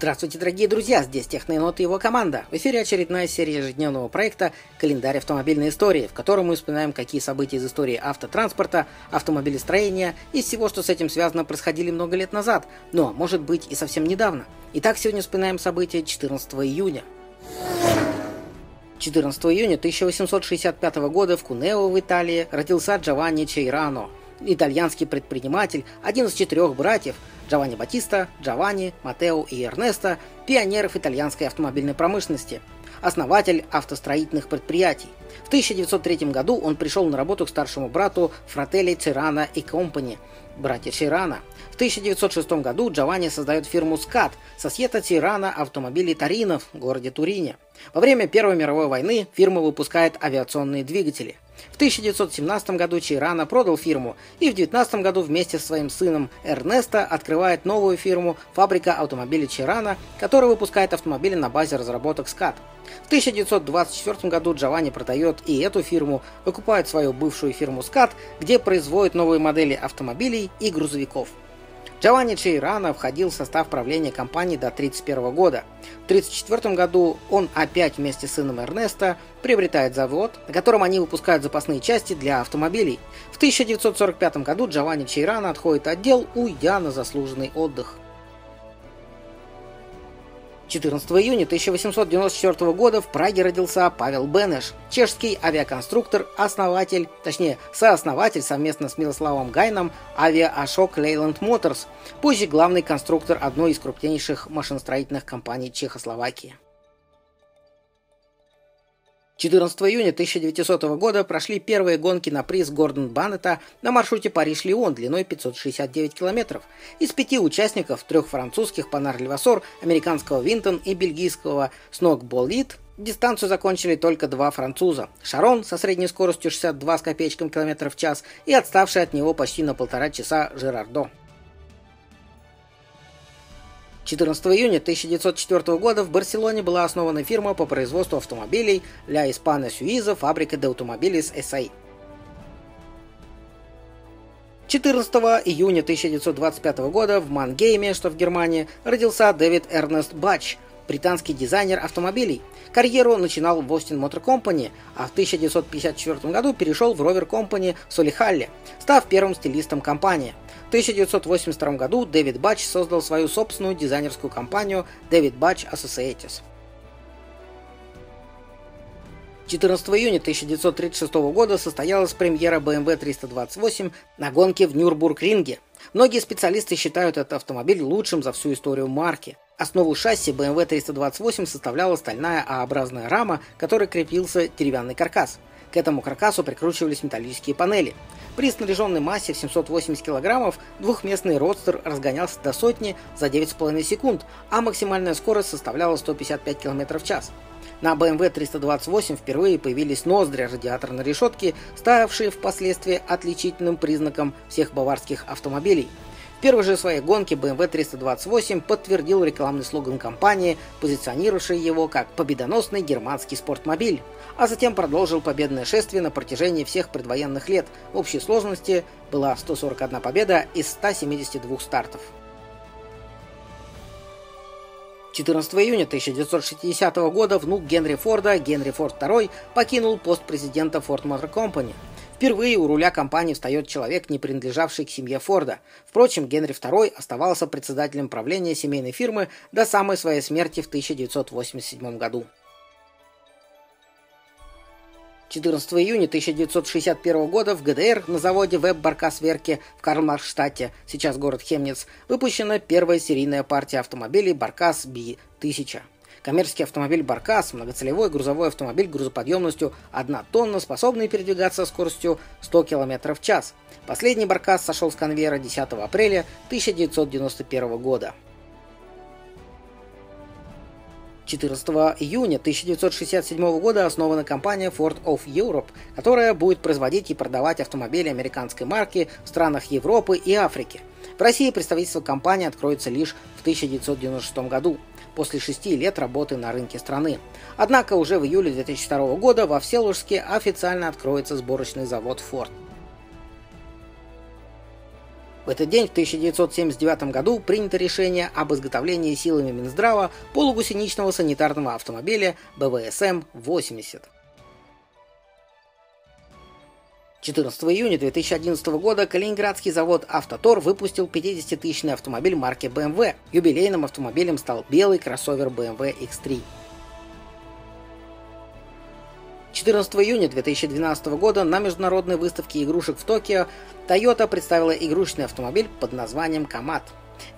Здравствуйте, дорогие друзья, здесь Техноенот и его команда. В эфире очередная серия ежедневного проекта «Календарь автомобильной истории», в котором мы вспоминаем, какие события из истории автотранспорта, автомобилестроения и всего, что с этим связано, происходили много лет назад, но, может быть, и совсем недавно. Итак, сегодня вспоминаем события 14 июня. 14 июня 1865 года в Кунео в Италии родился Джованни Чейрано, итальянский предприниматель, один из 4 братьев Джованни Батиста, Джованни, Матео и Эрнесто, пионеров итальянской автомобильной промышленности, основатель автостроительных предприятий. В 1903 году он пришел на работу к старшему брату Фрателли Тирано и Company, братья Чейрано. В 1906 году Джованни создает фирму SCAT Сосьета Тирано Автомобили Торинов в городе Турине. Во время Первой мировой войны фирма выпускает авиационные двигатели. В 1917 году Чейрано продал фирму и в 19 году вместе со своим сыном Эрнесто открывает новую фирму «Фабрика автомобилей Чейрано», которая выпускает автомобили на базе разработок SCAT. В 1924 году Джованни продает и эту фирму, выкупает свою бывшую фирму SCAT, где производит новые модели автомобилей и грузовиков. Джованни Чейрано входил в состав правления компании до 1931 года. В 1934 году он опять вместе с сыном Эрнесто приобретает завод, на котором они выпускают запасные части для автомобилей. В 1945 году Джованни Чейрано отходит от дел, уйдя на заслуженный отдых. 14 июня 1894 года в Праге родился Павел Бенеш, чешский авиаконструктор, основатель, точнее сооснователь совместно с Мирославом Гайном Авиа-Ашок-Лейланд-Моторс, позже главный конструктор одной из крупнейших машиностроительных компаний Чехословакии. 14 июня 1900 года прошли первые гонки на приз Гордон Баннета на маршруте Париж-Лион длиной 569 километров. Из 5 участников, 3 французских Панар-Львасор, американского Винтон и бельгийского Сног-Болид, дистанцию закончили только 2 француза. Шарон со средней скоростью 62 с копеечком километров в час и отставший от него почти на 1,5 часа Жирардо. 14 июня 1904 года в Барселоне была основана фирма по производству автомобилей «Ля Испана Суиза» фабрика де Автомобилис С.А. 14 июня 1925 года в Мангейме, что в Германии, родился Дэвид Эрнест Батч, британский дизайнер автомобилей. Карьеру он начинал в Austin Motor Company, а в 1954 году перешел в Rover Company в Солихалле, став первым стилистом компании. В 1982 году Дэвид Батч создал свою собственную дизайнерскую компанию David Butch Associates. 14 июня 1936 года состоялась премьера BMW 328 на гонке в Нюрбург-Ринге. Многие специалисты считают этот автомобиль лучшим за всю историю марки. Основу шасси BMW 328 составляла стальная А-образная рама, к которой крепился деревянный каркас. К этому каркасу прикручивались металлические панели. При снаряженной массе в 780 кг двухместный родстер разгонялся до 100 за 9,5 секунд, а максимальная скорость составляла 155 км в час. На BMW 328 впервые появились ноздри радиаторной решетки, ставшие впоследствии отличительным признаком всех баварских автомобилей. В первой же своей гонке BMW 328 подтвердил рекламный слоган компании, позиционировавший его как победоносный германский спортмобиль, а затем продолжил победное шествие на протяжении всех предвоенных лет. В общей сложности была 141 победа из 172 стартов. 14 июня 1960 года внук Генри Форда, Генри Форд II, покинул пост президента Ford Motor Company. Впервые у руля компании встает человек, не принадлежавший к семье Форда. Впрочем, Генри II оставался председателем правления семейной фирмы до самой своей смерти в 1987 году. 14 июня 1961 года в ГДР на заводе Веб-Баркасверке в Карлмарштадте, сейчас город Хемниц, выпущена первая серийная партия автомобилей Баркас Би-1000. Коммерческий автомобиль «Баркас» – многоцелевой грузовой автомобиль грузоподъемностью 1 тонна, способный передвигаться скоростью 100 км в час. Последний «Баркас» сошел с конвейера 10 апреля 1991 года. 14 июня 1967 года основана компания Ford of Europe, которая будет производить и продавать автомобили американской марки в странах Европы и Африки. В России представительство компании откроется лишь в 1996 году, после 6 лет работы на рынке страны. Однако уже в июле 2002 года во Всеволожске официально откроется сборочный завод Ford. В этот день, в 1979 году, принято решение об изготовлении силами Минздрава полугусеничного санитарного автомобиля БВСМ-80. 14 июня 2011 года калининградский завод «Автотор» выпустил 50-тысячный автомобиль марки BMW. Юбилейным автомобилем стал белый кроссовер BMW X3. 14 июня 2012 года на международной выставке игрушек в Токио Toyota представила игрушечный автомобиль под названием «Камат».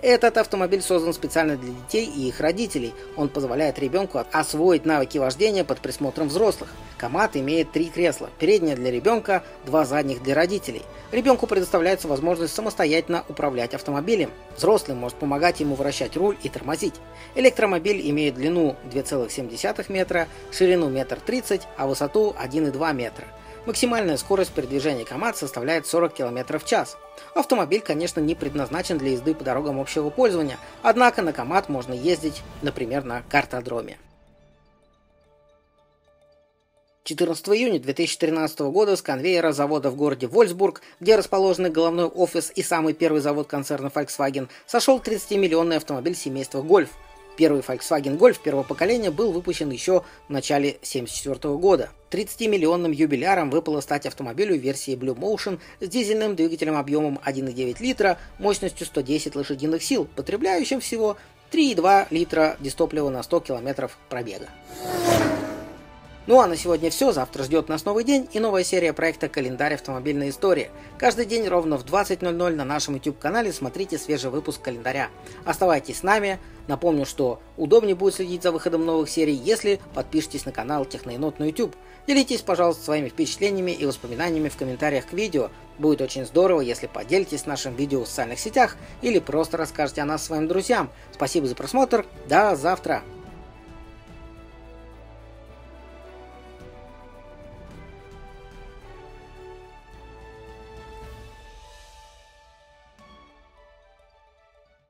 Этот автомобиль создан специально для детей и их родителей. Он позволяет ребенку освоить навыки вождения под присмотром взрослых. Камат имеет 3 кресла, переднее для ребенка, 2 задних для родителей. Ребенку предоставляется возможность самостоятельно управлять автомобилем. Взрослый может помогать ему вращать руль и тормозить. Электромобиль имеет длину 2,7 метра, ширину 1,30 м, а высоту 1,2 метра. Максимальная скорость передвижения «Камат» составляет 40 км в час. Автомобиль, конечно, не предназначен для езды по дорогам общего пользования, однако на «Камат» можно ездить, например, на картодроме. 14 июня 2013 года с конвейера завода в городе Вольсбург, где расположены головной офис и самый первый завод концерна Volkswagen, сошел 30-миллионный автомобиль семейства «Гольф». Первый Volkswagen Golf первого поколения был выпущен еще в начале 1974 года. 30-миллионным юбиляром выпало стать автомобилю версии Blue Motion с дизельным двигателем объемом 1,9 литра, мощностью 110 лошадиных сил, потребляющим всего 3,2 литра дистоплива на 100 км пробега. Ну а на сегодня все, завтра ждет нас новый день и новая серия проекта «Календарь автомобильной истории». Каждый день ровно в 20:00 на нашем YouTube-канале смотрите свежий выпуск «Календаря». Оставайтесь с нами. Напомню, что удобнее будет следить за выходом новых серий, если подпишитесь на канал Техноенот на YouTube. Делитесь, пожалуйста, своими впечатлениями и воспоминаниями в комментариях к видео. Будет очень здорово, если поделитесь нашим видео в социальных сетях или просто расскажете о нас своим друзьям. Спасибо за просмотр, до завтра!